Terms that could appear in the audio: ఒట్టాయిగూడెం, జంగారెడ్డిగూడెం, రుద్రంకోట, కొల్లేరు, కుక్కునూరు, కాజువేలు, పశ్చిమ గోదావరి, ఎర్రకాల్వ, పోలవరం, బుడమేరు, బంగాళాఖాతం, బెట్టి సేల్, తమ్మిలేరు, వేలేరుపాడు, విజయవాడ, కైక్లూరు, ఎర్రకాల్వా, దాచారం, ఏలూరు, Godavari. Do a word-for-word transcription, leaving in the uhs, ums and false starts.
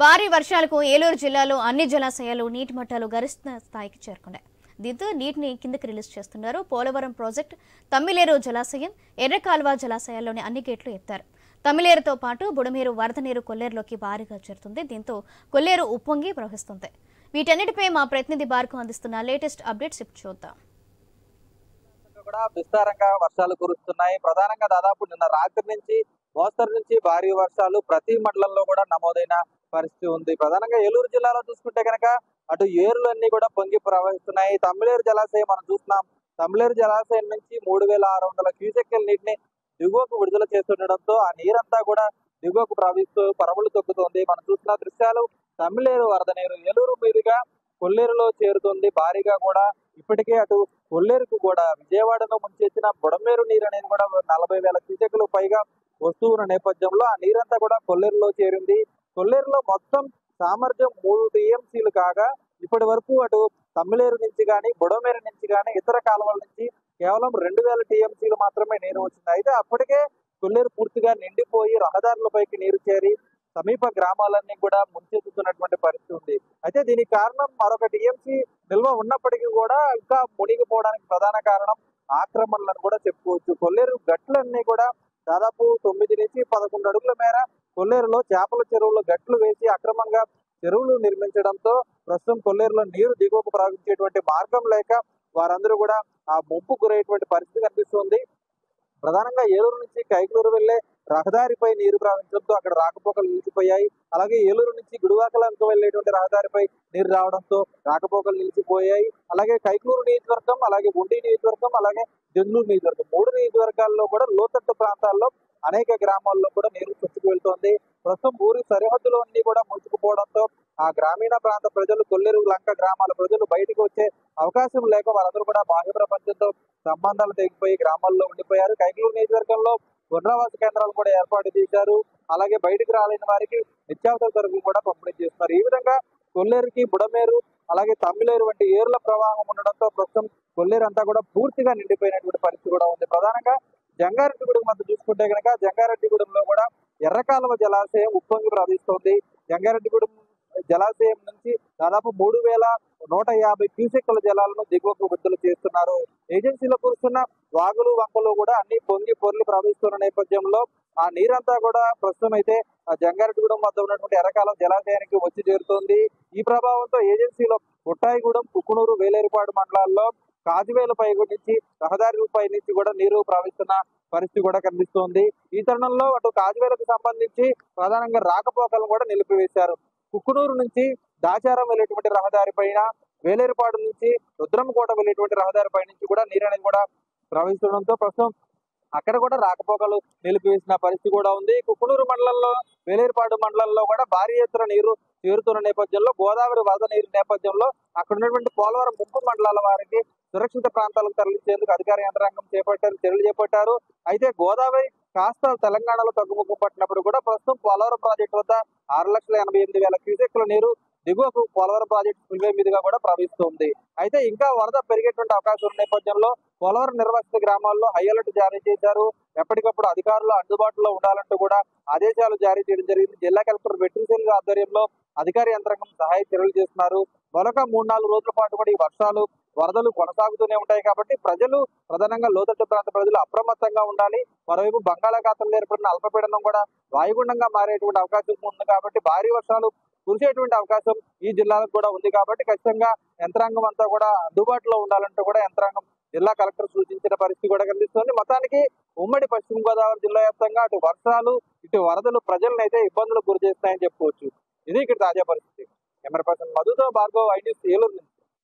భారీ వర్షాలకు ఏలూరు జిల్లాలో అన్ని జలాశయాలు నీటి మట్టాలు గరిష్ట స్థాయికి చేరుకున్నాయి. దీంతో నీటిని కిందకి రిలీజ్ చేస్తున్నారు. పోలవరం ప్రాజెక్టు, తమ్మిలేరు జలాశయం, ఎర్రకాల్వా జలాశయాల్లోని అన్ని గేట్లు ఎత్తారు. తమ్మిలేరుతో పాటు బుడమేరు వరద నీరు కొల్లేరులోకి భారీగా చేరుతుంది. దీంతో కొల్లేరు ఉప్పొంగి ప్రవహిస్తుంది. వీటన్నిటిపై మా ప్రతినిధి బార్కు అందిస్తున్న లేటెస్ట్ అప్డేట్స్ ఇప్పుడు చూద్దాం. కూడా విస్తారంగా వర్షాలు కురుస్తున్నాయి. ప్రధానంగా దాదాపు నిన్న రాత్రి నుంచి మోస్తరు నుంచి భారీ వర్షాలు ప్రతి మండలంలో కూడా నమోదైన పరిస్థితి ఉంది. ప్రధానంగా ఏలూరు జిల్లాలో చూసుకుంటే కనుక అటు ఏరులన్నీ కూడా పొంగి ప్రవహిస్తున్నాయి. తమ్మిలేరు జలాశయం మనం చూస్తున్నాం. తమ్మిలేరు జలాశయం నుంచి మూడు వేల ఆరు వందల క్యూసెక్కుల నీటిని దిగువకు విడుదల చేస్తుండటంతో ఆ నీరంతా కూడా దిగువకు ప్రవహిస్తూ పరవలు తొక్కుతుంది. మనం చూస్తున్న దృశ్యాలు తమ్మిలేరు వరద నీరు ఏలూరు మీదుగా కొల్లేరులో చేరుతుంది. భారీగా కూడా ఇప్పటికే అటు కొల్లేరుకు కూడా విజయవాడలో ముంచేసిన బుడమేరు నీరు అనేది కూడా నలభై వేల క్యూసెక్కులు పైగా వస్తూ ఉన్న నేపథ్యంలో ఆ నీరంతా కూడా కొల్లేరులో చేరింది. కొల్లేరులో మొత్తం సామర్థ్యం మూడు టీఎంసీలు కాగా ఇప్పటి వరకు అటు తమ్మిలేరు నుంచి కానీ బుడమేరు నుంచి కానీ ఇతర కాలువల నుంచి కేవలం రెండు వేల టీఎంసీలు మాత్రమే నీరు వచ్చింది. అయితే అప్పటికే కొల్లేరు పూర్తిగా నిండిపోయి రహదారులపైకి నీరు చేరి సమీప గ్రామాలన్నీ కూడా ముంచెత్తుతున్నటువంటి పరిస్థితి ఉంది. అయితే దీనికి కారణం మరొక టీఎంసీ నిల్వ ఉన్నప్పటికీ కూడా ఇంకా మునిగిపోవడానికి ప్రధాన కారణం ఆక్రమణలను కూడా చెప్పుకోవచ్చు. కొల్లేరు గట్లన్నీ కూడా దాదాపు తొమ్మిది నుంచి పదకొండు అడుగుల మేర కొల్లేరులో చేపల చెరువులు గట్లు వేసి అక్రమంగా చెరువులు నిర్మించడంతో ప్రస్తుతం కొల్లేరులో నీరు దిగువకు ప్రవహించేటువంటి మార్గం లేక వారందరూ కూడా ఆ ముంపు గురయ్యేటువంటి పరిస్థితి కనిపిస్తుంది. ప్రధానంగా ఏలూరు నుంచి కైక్లూరు వెళ్లే రహదారిపై నీరు ప్రవహించడంతో అక్కడ రాకపోకలు నిలిచిపోయాయి. అలాగే ఏలూరు నుంచి గుడివాకలకు వెళ్లేటువంటి రహదారిపై నీరు రావడంతో రాకపోకలు నిలిచిపోయాయి. అలాగే కైక్లూరు నియోజకవర్గం, అలాగే ఉండి నియోజకవర్గం, అలాగే జంగూరు నియోజకవర్గం, మూడు నియోజకవర్గాల్లో కూడా లోతట్టు ప్రాంతాల్లో అనేక గ్రామాల్లో కూడా నీరు చొచ్చుకు వెళ్తోంది. ప్రస్తుతం ఊరి సరిహద్దులు అన్ని కూడా ముంచుకుపోవడంతో ఆ గ్రామీణ ప్రాంత ప్రజలు, కొల్లేరు లంక గ్రామాల ప్రజలు బయటకు వచ్చే అవకాశం లేక వాళ్ళందరూ కూడా బాహ్య ప్రపంచంతో సంబంధాలు తెగిపోయి గ్రామాల్లో ఉండిపోయారు. కైక్లూరు నియోజకవర్గంలో పునరావాస కేంద్రాలు కూడా ఏర్పాటు చేశారు. అలాగే బయటకు రాలేని వారికి నిత్యావసర సరుకులు కూడా పంపిణీ చేస్తున్నారు. ఈ విధంగా కొల్లేరుకి బుడమేరు అలాగే తమ్మిలేరు వంటి ఏరుల ప్రవాహం ఉండడంతో ప్రస్తుతం కొల్లేరు అంతా కూడా పూర్తిగా నిండిపోయినటువంటి పరిస్థితి కూడా ఉంది. ప్రధానంగా జంగారెడ్డిగూడెం మధ్య చూసుకుంటే కనుక జంగారెడ్డిగూడెంలో కూడా ఎర్రకాల్వ జలాశయం ఉప్పొంగి ప్రవహిస్తోంది. జంగారెడ్డిగూడెం జలాశయం నుంచి దాదాపు మూడు వేల నూట యాభై క్యూసెక్కుల జలాలను దిగువకు విడుదల చేస్తున్నారు. ఏజెన్సీలో కురుస్తున్న వాగులు వంకలు కూడా అన్ని పొంగి పొర్లు ప్రవహిస్తున్న నేపథ్యంలో ఆ నీరంతా కూడా ప్రస్తుతం అయితే జంగారెడ్డిగూడెం వద్ద ఉన్నటువంటి ఎర్రకాల్వ జలాశయానికి వచ్చి చేరుతోంది. ఈ ప్రభావంతో ఏజెన్సీలో ఒట్టాయిగూడెం, కుక్కునూరు, వేలేరుపాడు మండలాల్లో కాజువేలు పై నుంచి రహదారులపై నుంచి కూడా నీరు ప్రవహిస్తున్న పరిస్థితి కూడా కనిపిస్తోంది. ఈ తరుణంలో అటు కాజువేలకు సంబంధించి ప్రధానంగా రాకపోకలను కూడా నిలిపివేశారు. కుక్కునూరు నుంచి దాచారం వెళ్ళేటువంటి రహదారి పైన, వేలేరుపాడు నుంచి రుద్రంకోట వెళ్ళేటువంటి రహదారి పై నుంచి కూడా నీరు అనేది కూడా ప్రవహిస్తుండడంతో ప్రస్తుతం అక్కడ కూడా రాకపోకలు నిలిపివేసిన పరిస్థితి కూడా ఉంది. కుక్కునూరు మండలంలో, వేలేరుపాడు మండలంలో కూడా భారీ ఎత్తున నీరు చేరుతున్న నేపథ్యంలో గోదావరి వరద నీరు నేపథ్యంలో అక్కడ ఉన్నటువంటి పోలవరం ముంపు మండలాల వారికి సురక్షిత ప్రాంతాలకు తరలించేందుకు అధికార యంత్రాంగం చేపట్టారు చర్యలు చేపట్టారు. అయితే గోదావరి కాస్త తెలంగాణలో తగ్గుముఖం పట్టినప్పుడు కూడా ప్రస్తుతం పోలవరం ప్రాజెక్టు వద్ద ఆరు లక్షల ఎనభై ఎనిమిది వేల క్యూసెక్కుల నీరు దిగువకు పోలవరం ప్రాజెక్టు రైల్వే మీదుగా కూడా ప్రవహిస్తుంది. అయితే ఇంకా వరద పెరిగేటువంటి అవకాశం ఉన్న నేపథ్యంలో పోలవరం నిర్వాసిత గ్రామాల్లో హై అలర్ట్ జారీ చేశారు. ఎప్పటికప్పుడు అధికారులు అందుబాటులో ఉండాలంటూ కూడా ఆదేశాలు జారీ చేయడం జరిగింది. జిల్లా కలెక్టర్ బెట్టి సేల్ ఆధ్వర్యంలో అధికార యంత్రాంగం సహాయ చర్యలు చేస్తున్నారు. మరొక మూడు నాలుగు రోజుల పాటు కూడా ఈ వర్షాలు వరదలు కొనసాగుతూనే ఉంటాయి కాబట్టి ప్రజలు, ప్రధానంగా లోతట్టు ప్రాంత ప్రజలు అప్రమత్తంగా ఉండాలి. మరోవైపు బంగాళాఖాతంలో ఏర్పడిన అల్పపీడనం కూడా వాయుగుండంగా మారేటువంటి అవకాశం ఉంది కాబట్టి భారీ వర్షాలు కురిసేటువంటి అవకాశం ఈ జిల్లాలకు కూడా ఉంది కాబట్టి ఖచ్చితంగా యంత్రాంగం అంతా కూడా అందుబాటులో ఉండాలంటూ కూడా యంత్రాంగం జిల్లా కలెక్టర్ సూచించిన పరిస్థితి కూడా కనిపిస్తుంది. మొత్తానికి ఉమ్మడి పశ్చిమ గోదావరి జిల్లా వ్యాప్తంగా అటు వర్షాలు ఇటు వరదలు ప్రజలను అయితే ఇబ్బందులు గురి చేస్తాయని చెప్పుకోవచ్చు. ఇది ఇక్కడ తాజా పరిస్థితి. కెమెరా పర్సన్ మధుతో భార్గవ్, ఐ న్యూస్, ఏలూరు.